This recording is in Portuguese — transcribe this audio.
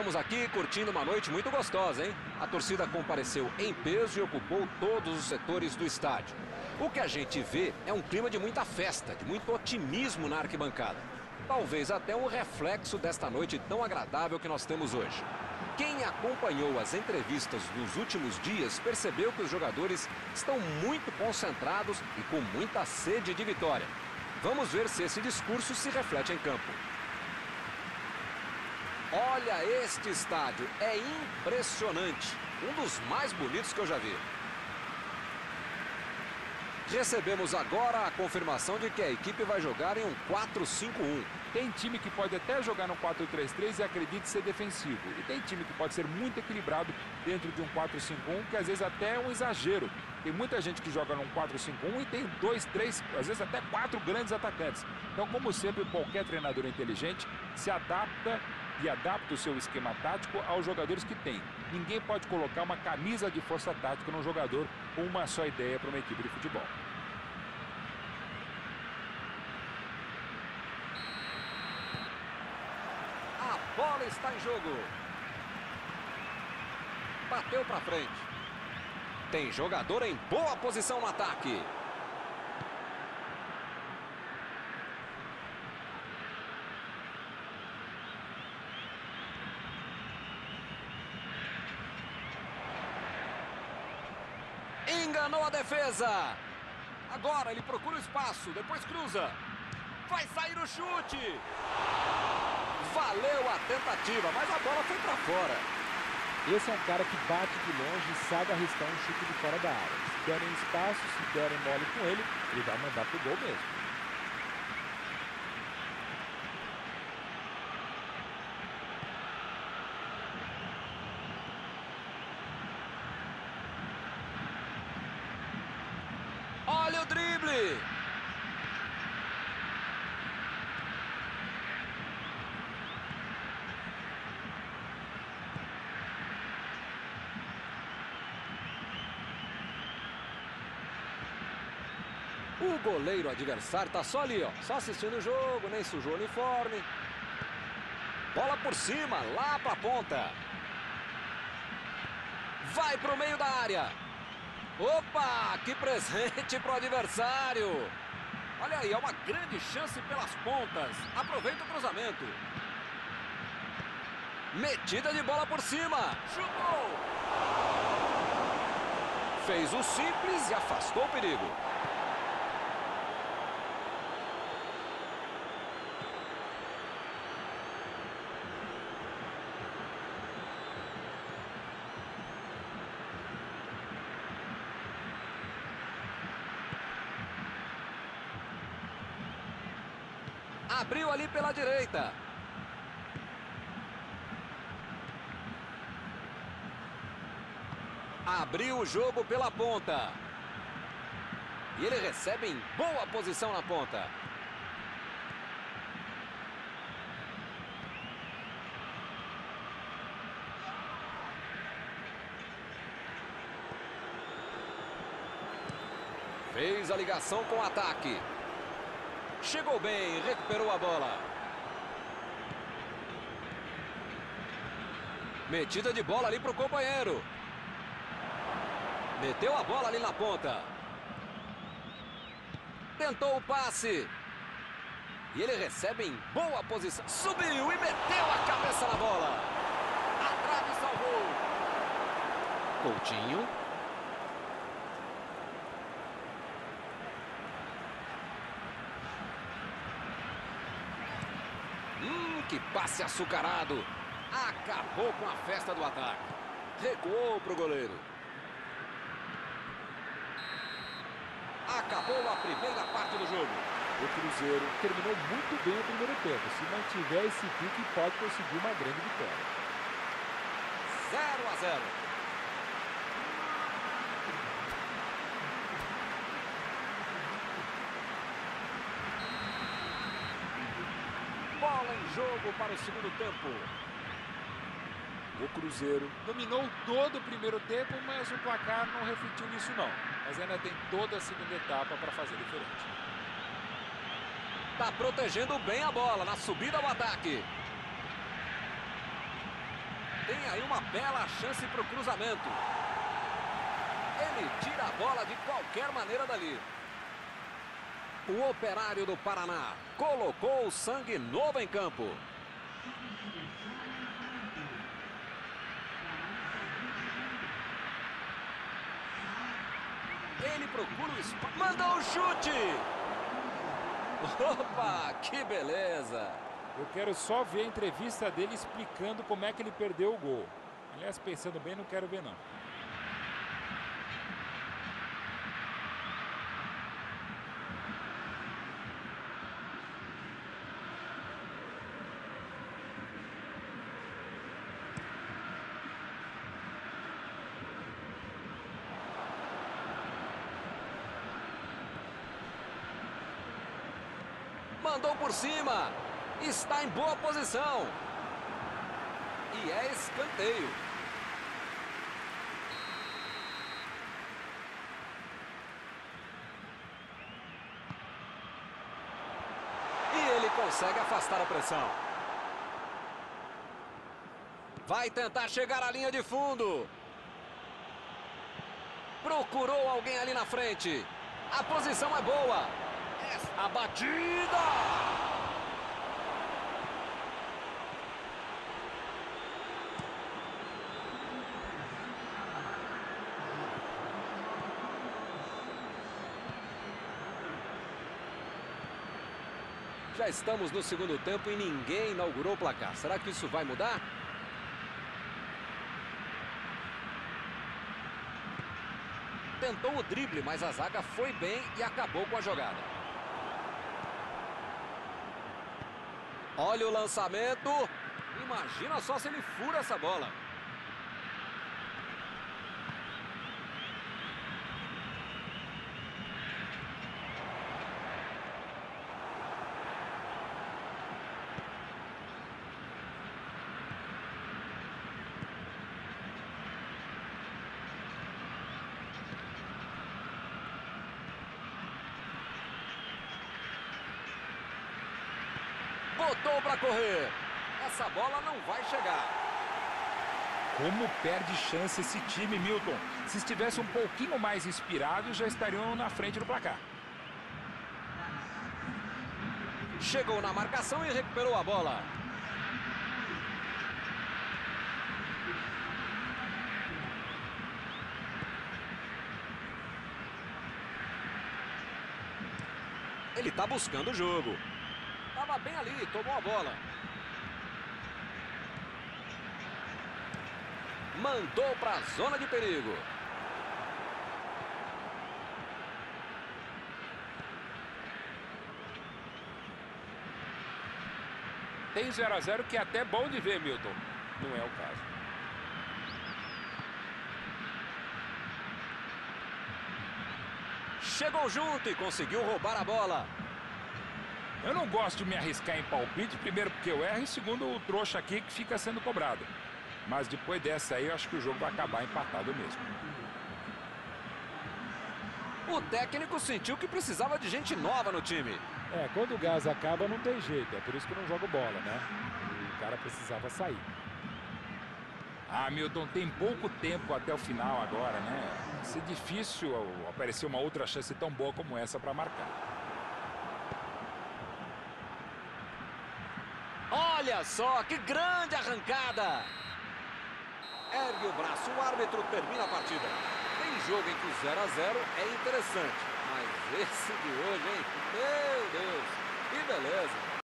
Estamos aqui curtindo uma noite muito gostosa, hein? A torcida compareceu em peso e ocupou todos os setores do estádio. O que a gente vê é um clima de muita festa, de muito otimismo na arquibancada. Talvez até um reflexo desta noite tão agradável que nós temos hoje. Quem acompanhou as entrevistas nos últimos dias percebeu que os jogadores estão muito concentrados e com muita sede de vitória. Vamos ver se esse discurso se reflete em campo. Olha este estádio, é impressionante, um dos mais bonitos que eu já vi. Recebemos agora a confirmação de que a equipe vai jogar em um 4-5-1. Tem time que pode até jogar no 4-3-3 e acredite ser defensivo. E tem time que pode ser muito equilibrado dentro de um 4-5-1, que às vezes até é um exagero. Tem muita gente que joga num 4-5-1 e tem dois, três, às vezes até quatro grandes atacantes. Então, como sempre, qualquer treinador inteligente se adapta e adapta o seu esquema tático aos jogadores que tem. Ninguém pode colocar uma camisa de força tática num jogador com uma só ideia para uma equipe de futebol. A bola está em jogo. Bateu para frente. Tem jogador em boa posição no ataque. Enganou a defesa. Agora ele procura o espaço, depois cruza. Vai sair o chute. Valeu a tentativa, mas a bola foi para fora. Esse é um cara que bate de longe e sabe arriscar um chute de fora da área. Se derem espaço, se derem mole com ele, ele vai mandar pro gol mesmo. Olha o drible! O goleiro adversário está só ali, ó, só assistindo o jogo, nem sujou o uniforme. Bola por cima, lá para a ponta. Vai para o meio da área. Opa, que presente para o adversário. Olha aí, é uma grande chance pelas pontas. Aproveita o cruzamento. Metida de bola por cima. Chutou. Fez o simples e afastou o perigo. Abriu ali pela direita. Abriu o jogo pela ponta. E ele recebe em boa posição na ponta. Fez a ligação com o ataque. Chegou bem, recuperou a bola. Metida de bola ali para o companheiro. Meteu a bola ali na ponta. Tentou o passe. E ele recebe em boa posição. Subiu e meteu a cabeça na bola. A trave salvou. Coutinho. Que passe açucarado. Acabou com a festa do ataque. Recuou para o goleiro. Acabou a primeira parte do jogo. O Cruzeiro terminou muito bem o primeiro tempo. Se mantiver esse pique, pode conseguir uma grande vitória. 0-0. Bola em jogo para o segundo tempo. O Cruzeiro dominou todo o primeiro tempo, mas o placar não refletiu nisso não. Mas ainda tem toda a segunda etapa para fazer diferente. Está protegendo bem a bola na subida ao ataque. tem aí uma bela chance para o cruzamento. Ele tira a bola de qualquer maneira dali. O Operário do Paraná colocou o sangue novo em campo. Ele procura o espaço, mandou o chute. Opa, que beleza. Eu quero só ver a entrevista dele explicando como é que ele perdeu o gol. Aliás, pensando bem, não quero ver não. Mandou por cima. Está em boa posição. E é escanteio. E ele consegue afastar a pressão. Vai tentar chegar à linha de fundo. Procurou alguém ali na frente. A posição é boa. A batida! Já estamos no segundo tempo e ninguém inaugurou o placar. Será que isso vai mudar? Tentou o drible, mas a zaga foi bem e acabou com a jogada. Olha o lançamento. Imagina só se ele fura essa bola. Botou para correr. Essa bola não vai chegar. Como perde chance esse time, Milton. Se estivesse um pouquinho mais inspirado, já estariam na frente do placar. Chegou na marcação e recuperou a bola. Ele está buscando o jogo. Estava bem ali, tomou a bola. Mandou para a zona de perigo. Tem 0-0 que é até bom de ver, Milton. Não é o caso. Chegou junto e conseguiu roubar a bola. Eu não gosto de me arriscar em palpite, primeiro porque eu erro e segundo o trouxa aqui que fica sendo cobrado. Mas depois dessa aí eu acho que o jogo vai acabar empatado mesmo. O técnico sentiu que precisava de gente nova no time. É, quando o gás acaba não tem jeito, é por isso que eu não jogo bola, né? E o cara precisava sair. Ah, Milton, tem pouco tempo até o final agora, né? Vai ser difícil aparecer uma outra chance tão boa como essa para marcar. Olha só, que grande arrancada! Ergue o braço, o árbitro termina a partida. Tem jogo em que o 0-0 é interessante, mas esse de hoje, hein? Meu Deus, que beleza!